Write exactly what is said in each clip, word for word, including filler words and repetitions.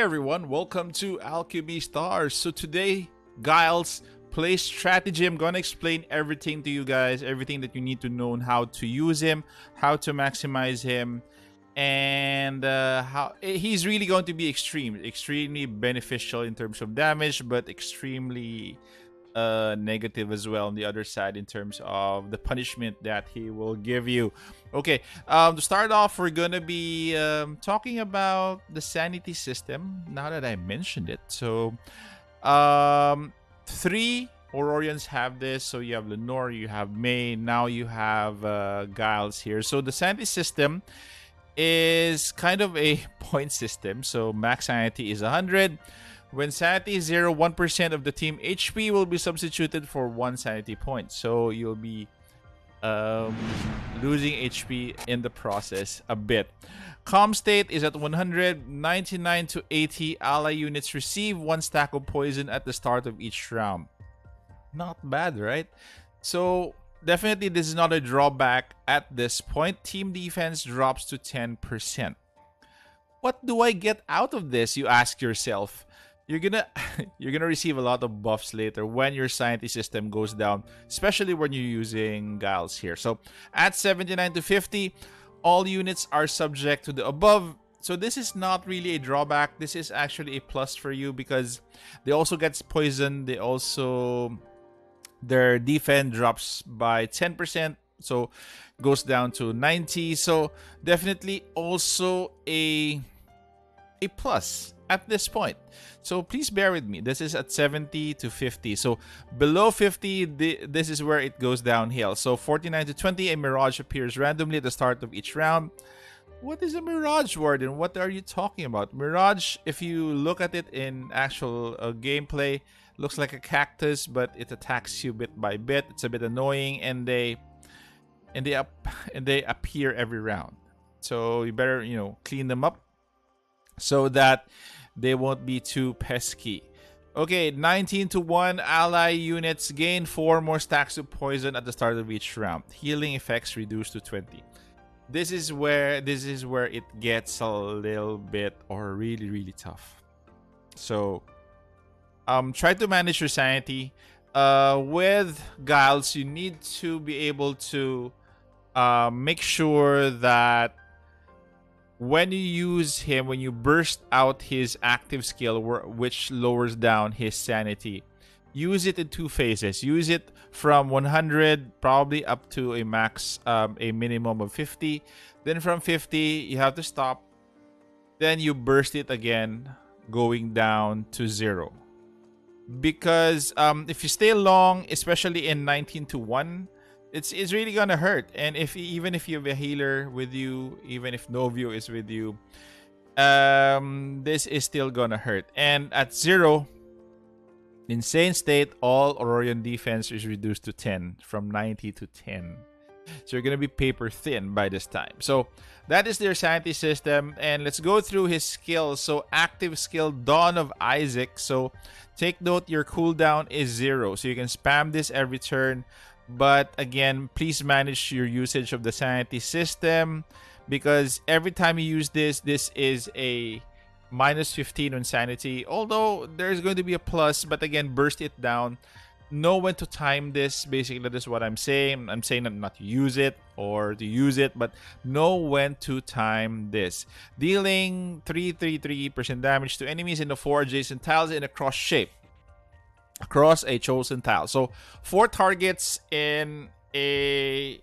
everyone, welcome to Alchemy Stars. So today, Giles plays strategy. I'm gonna explain everything to you guys, everything that you need to know on how to use him, how to maximize him, and uh, how he's really going to be extreme, extremely beneficial in terms of damage, but extremely uh, negative as well on the other side in terms of the punishment that he will give you. Okay, um, to start off, we're gonna be um, talking about the sanity system now that I mentioned it. So um, three Aurorians have this. So you have Lenore, you have May, now you have uh, Giles here. So the sanity system is kind of a point system. So max sanity is one hundred. When sanity is zero, one percent of the team H P will be substituted for one sanity point. So you'll be um, losing H P in the process a bit. Calm state is at one hundred, ninety-nine to eighty. Ally units receive one stack of poison at the start of each round. Not bad, right? So definitely this is not a drawback at this point. Team defense drops to ten percent. What do I get out of this, you ask yourself? You're gonna you're gonna receive a lot of buffs later when your sanity system goes down, especially when you're using Giles here. So at seventy-nine to fifty, all units are subject to the above. So this is not really a drawback. This is actually a plus for you because they also get poisoned. They also their defense drops by ten percent. So goes down to ninety. So definitely also a a plus at this point. So please bear with me. This is at seventy to fifty. So below fifty, the, this is where it goes downhill. So forty-nine to twenty, a mirage appears randomly at the start of each round. What is a mirage, Warden? What are you talking about? Mirage, if you look at it in actual uh, gameplay, looks like a cactus, but it attacks you bit by bit. It's a bit annoying, and they and they up and they appear every round. So you better, you know, clean them up so that they won't be too pesky. Okay, nineteen to one, ally units gain four more stacks of poison at the start of each round. Healing effects reduced to twenty. This is where this is where it gets a little bit or really really tough. So um try to manage your sanity. Uh with Giles, you need to be able to uh, make sure that when you use him, when you burst out his active skill, which lowers down his sanity, use it in two phases. Use it from one hundred, probably up to a max, um, a minimum of fifty. Then from fifty, you have to stop. Then you burst it again, going down to zero. Because um, if you stay long, especially in nineteen to one, It's, it's really gonna hurt. And if even if you have a healer with you, even if Novio is with you, um, this is still gonna hurt. And at zero, insane state, all Aurorian defense is reduced to ten, from ninety to ten. So you're gonna be paper thin by this time. So that is their sanity system. And let's go through his skills. So active skill, Dawn of Isaac. So take note, your cooldown is zero. So you can spam this every turn. But again, please manage your usage of the sanity system, because every time you use this, this is a minus fifteen on sanity. Although there's going to be a plus, but again, burst it down. Know when to time this. Basically, that is what I'm saying. I'm saying not to use it or to use it, but know when to time this. Dealing three hundred thirty-three percent damage to enemies in the four adjacent tiles in a cross shape. Across a chosen tile. So four targets in a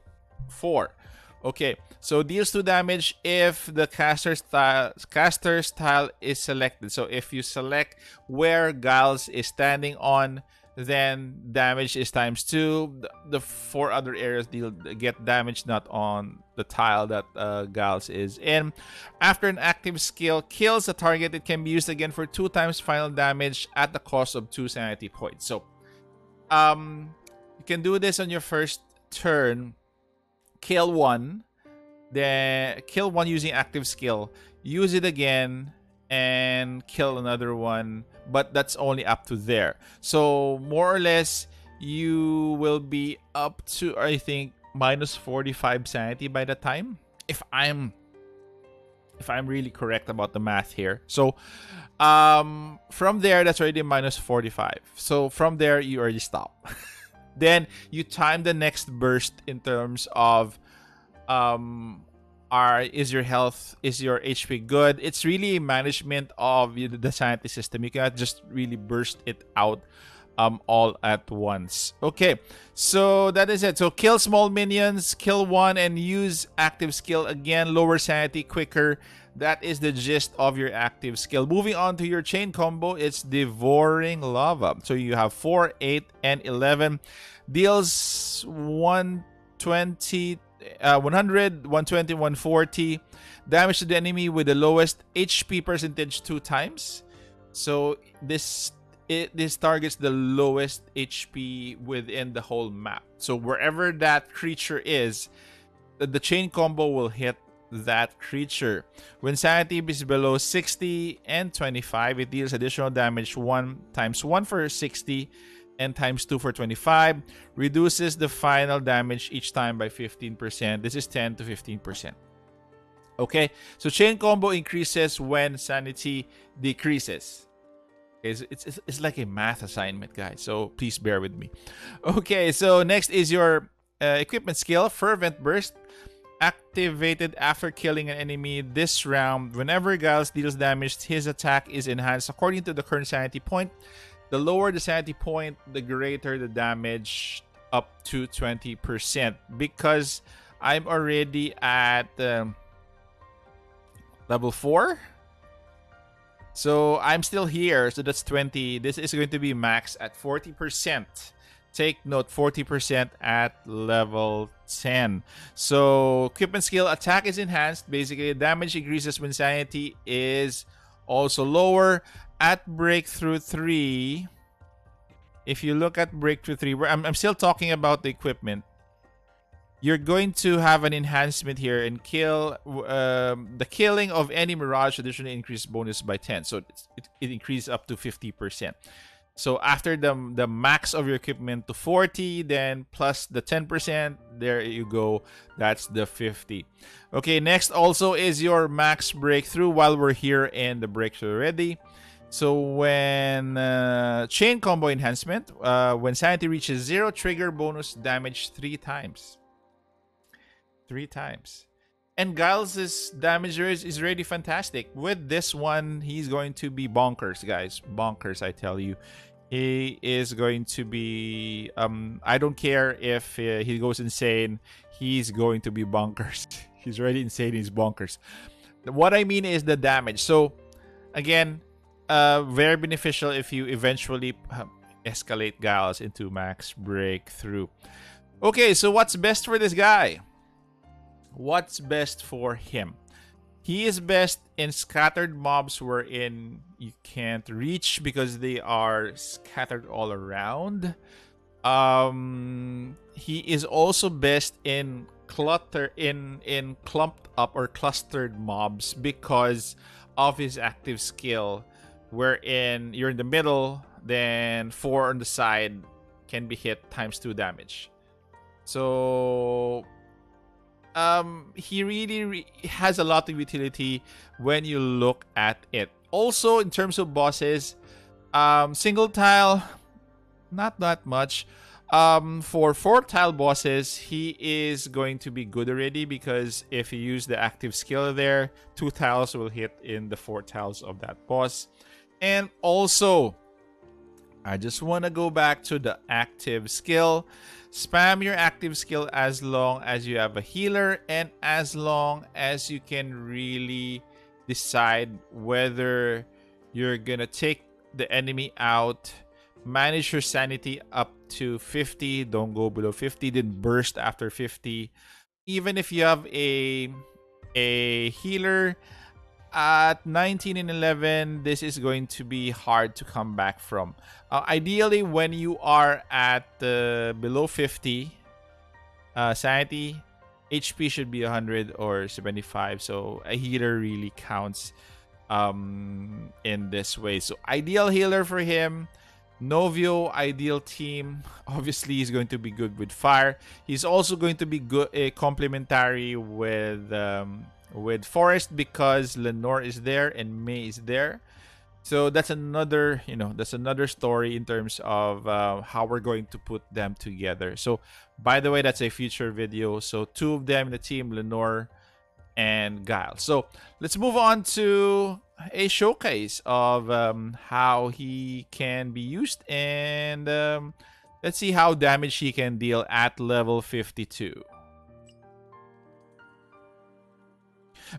four. Okay, so deals two damage if the caster's tile, caster's tile is selected. So if you select where Giles is standing on, then damage is times two. The, the four other areas deal get damage not on the tile that uh, Giles is in. After an active skill kills a target, it can be used again for two times final damage at the cost of two sanity points. So um, you can do this on your first turn. Kill one, then kill one using active skill. Use it again and kill another one, but that's only up to there. So more or less you will be up to, I think, minus forty-five sanity by the time, if I'm if I'm really correct about the math here. So um, from there, that's already minus forty-five. So from there, you already stop. Then you time the next burst in terms of um, are, is your health, is your H P good? It's really management of the sanity system. You cannot just really burst it out um, all at once. Okay, so that is it. So kill small minions, kill one, and use active skill again. Lower sanity quicker. That is the gist of your active skill. Moving on to your chain combo, it's Devouring Lava. So you have four, eight, and eleven. Deals one twenty, one hundred, one twenty, one forty. Damage to the enemy with the lowest H P percentage two times. So this, it, this targets the lowest H P within the whole map. So wherever that creature is, the, the chain combo will hit that creature. When sanity is below sixty and twenty-five, it deals additional damage one times one for sixty and times two for twenty-five. Reduces the final damage each time by fifteen percent. This is ten to fifteen percent. Okay, so chain combo increases when sanity decreases. It's, it's, it's like a math assignment, guys, so please bear with me. Okay, so next is your uh, equipment skill, Fervent Burst. Activated after killing an enemy this round. Whenever Giles deals damage, his attack is enhanced according to the current sanity point. The lower the sanity point, the greater the damage, up to twenty percent. Because I'm already at um, level four. So I'm still here. So that's twenty. This is going to be max at forty percent. Take note, forty percent at level ten. So equipment skill, attack is enhanced. Basically, damage increases when sanity is also lower. At breakthrough three, if you look at breakthrough three, where I'm, I'm still talking about the equipment, you're going to have an enhancement here and kill. Um, the killing of any mirage additionally increased bonus by ten. So it, it increases up to fifty percent. So after the, the max of your equipment to forty, then plus the ten percent, there you go. That's the fifty. Okay, next also is your max breakthrough while we're here in the breakthrough already. So when uh, chain combo enhancement, uh, when sanity reaches zero, trigger bonus damage three times. Three times. And Giles' damage is really fantastic. With this one, he's going to be bonkers, guys. Bonkers, I tell you. He is going to be... Um, I don't care if uh, he goes insane. He's going to be bonkers. He's already insane. He's bonkers. What I mean is the damage. So, again, uh, very beneficial if you eventually um, escalate Giles into max breakthrough. Okay, so what's best for this guy? What's best for him? He is best in scattered mobs wherein you can't reach because they are scattered all around. Um, he is also best in clutter in in clumped up or clustered mobs because of his active skill, wherein you're in the middle, then four on the side can be hit times two damage. So Um, he really re has a lot of utility when you look at it. Also, in terms of bosses, um, single tile, not that much. Um, for four tile bosses, he is going to be good already because if you use the active skill there, two tiles will hit in the four tiles of that boss. And also, I just want to go back to the active skill. Spam your active skill as long as you have a healer and as long as you can really decide whether you're gonna take the enemy out. Manage your sanity up to fifty. Don't go below fifty. Then burst after fifty. Even if you have a a healer at nineteen and eleven, this is going to be hard to come back from. Uh, ideally, when you are at uh, below fifty, uh, sanity, H P should be one hundred or seventy-five. So a healer really counts um, in this way. So ideal healer for him. Novio, ideal team. Obviously, he's going to be good with fire. He's also going to be good, uh, complementary with um, with Forest because Lenore is there and May is there. So that's another, you know, that's another story in terms of uh, how we're going to put them together. So, by the way, that's a future video. So two of them in the team, Lenore and Giles. So let's move on to a showcase of um, how he can be used. And um, let's see how damage he can deal at level fifty-two.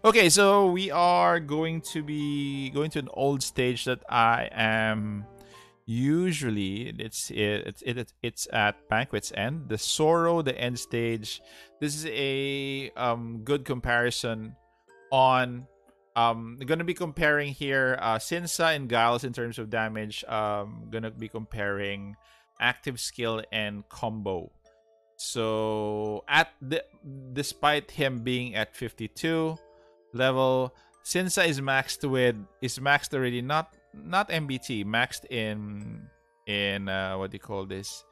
Okay, so we are going to be going to an old stage that I am usually, it's it's it, it's at Banquet's End, the Sorrow, the end stage. This is a um, good comparison on. Um, gonna be comparing here uh, Sinsa and Giles in terms of damage. Um, gonna be comparing active skill and combo. So at the despite him being at fifty-two. Level, Sinsa is maxed with is maxed already, not not M B T, maxed in in uh, what do you call this?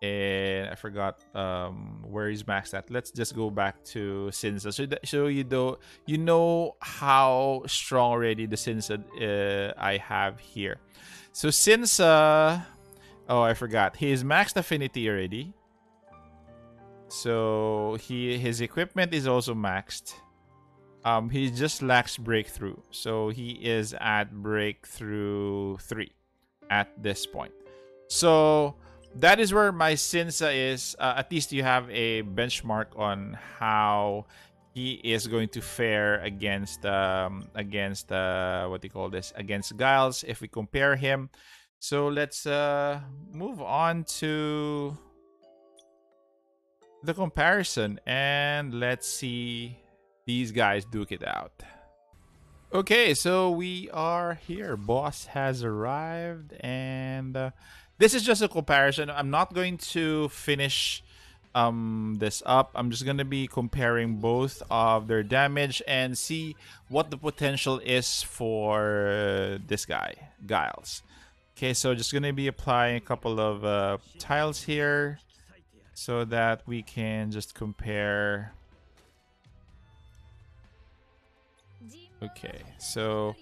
And I forgot um, where he's maxed at. Let's just go back to Sinsa, so that, so you do you know how strong already the Sinsa uh, I have here. So Sinsa, oh I forgot, he is maxed affinity already. So he his equipment is also maxed. Um, he just lacks breakthrough, so he is at breakthrough three at this point. So that is where my Sinsa is. Uh, at least you have a benchmark on how he is going to fare against um, against uh, what do you call this? Against Giles if we compare him. So let's uh, move on to the comparison and let's see. These guys duke it out. Okay, so we are here. Boss has arrived, and uh, this is just a comparison. I'm not going to finish um, this up. I'm just going to be comparing both of their damage and see what the potential is for uh, this guy, Giles. Okay, so just going to be applying a couple of uh, tiles here so that we can just compare. Okay, so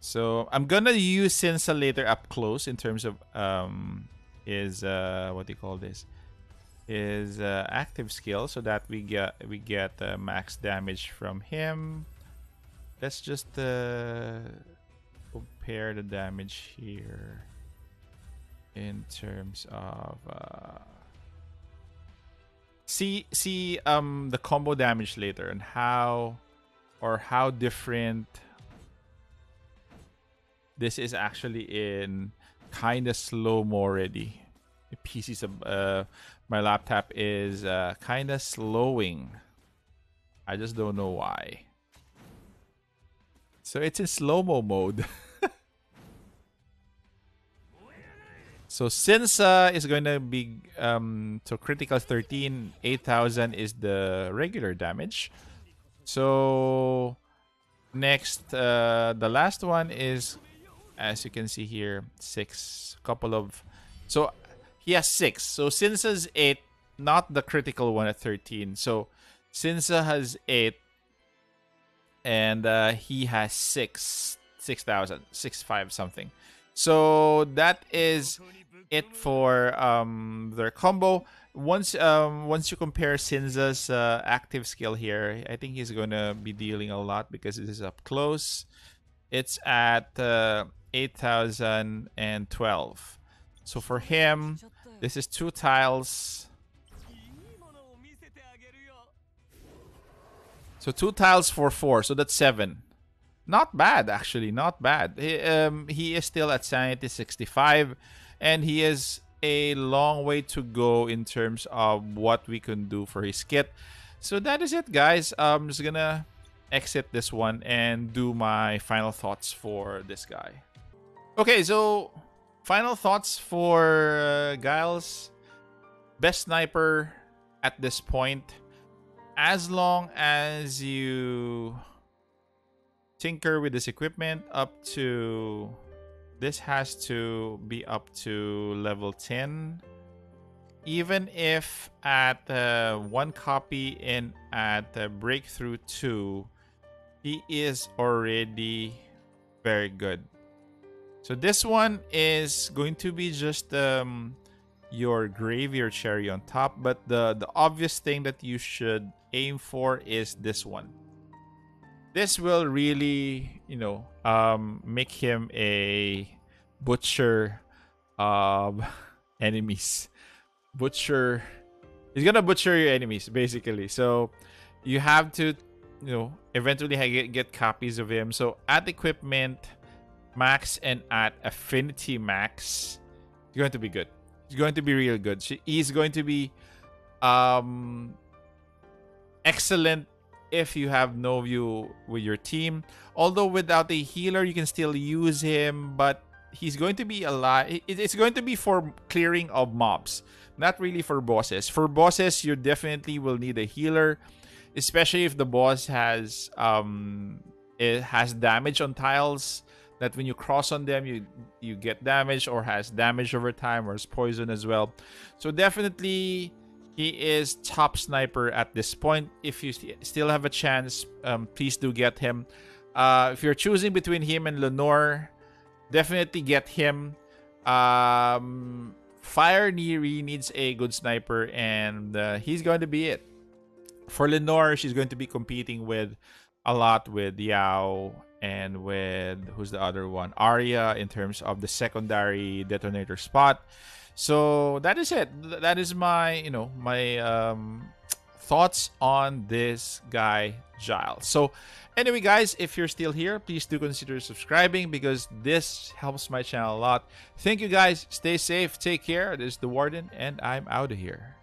so I'm gonna use Sinsa later up close in terms of um is uh what do you call this is uh, active skill so that we get we get uh, max damage from him. Let's just uh, compare the damage here in terms of. Uh, See, see um, the combo damage later and how or how different this is actually in kind of slow-mo already. The P Cs of uh, my laptop is uh, kind of slowing. I just don't know why. So it's in slow-mo mode. So Sinsa is going to be um, so critical thirteen, eight thousand is the regular damage. So next, uh, the last one is, as you can see here, six. Couple of, so he has six. So Sinsa's eight, not the critical one at thirteen. So Sinsa has eight, and uh, he has six, six thousand, six five something. So that is it for um, their combo. Once um, once you compare Sinsa's uh, active skill here, I think he's going to be dealing a lot because this is up close. It's at uh, eight thousand twelve. So for him, this is two tiles. So two tiles for four, so that's seven. Not bad, actually, not bad. He, um, he is still at sanity sixty-five, and he is a long way to go in terms of what we can do for his kit. So that is it, guys. I'm just gonna exit this one and do my final thoughts for this guy. Okay, so final thoughts for uh, Giles. Best sniper at this point. As long as you tinker with this equipment up to, this has to be up to level ten even if at uh, one copy in at uh, Breakthrough two, he is already very good. So this one is going to be just um, your graveyard cherry on top, but the, the obvious thing that you should aim for is this one. This will really, you know, um, make him a butcher um, enemies. Butcher, he's gonna butcher your enemies basically. So you have to, you know, eventually get, get copies of him. So at equipment max and at affinity max, it's going to be good. It's going to be real good. She, he's going to be um, excellent if you have Novio with your team. Although without a healer, you can still use him, but he's going to be a lot. It's going to be for clearing of mobs, not really for bosses. For bosses, you definitely will need a healer, especially if the boss has um, it has damage on tiles. That when you cross on them, you you get damage, or has damage over time, or is poison as well. So definitely, he is top sniper at this point. If you st still have a chance, um, please do get him. Uh, if you're choosing between him and Lenore, definitely get him. Um, Fire Niri needs a good sniper, and uh, he's going to be it. For Lenore, she's going to be competing with a lot with Yao. And with, who's the other one? Arya, in terms of the secondary detonator spot. So that is it. That is my, you know, my um, thoughts on this guy, Giles. So anyway, guys, if you're still here, please do consider subscribing because this helps my channel a lot. Thank you, guys. Stay safe. Take care. This is the Warden, and I'm out of here.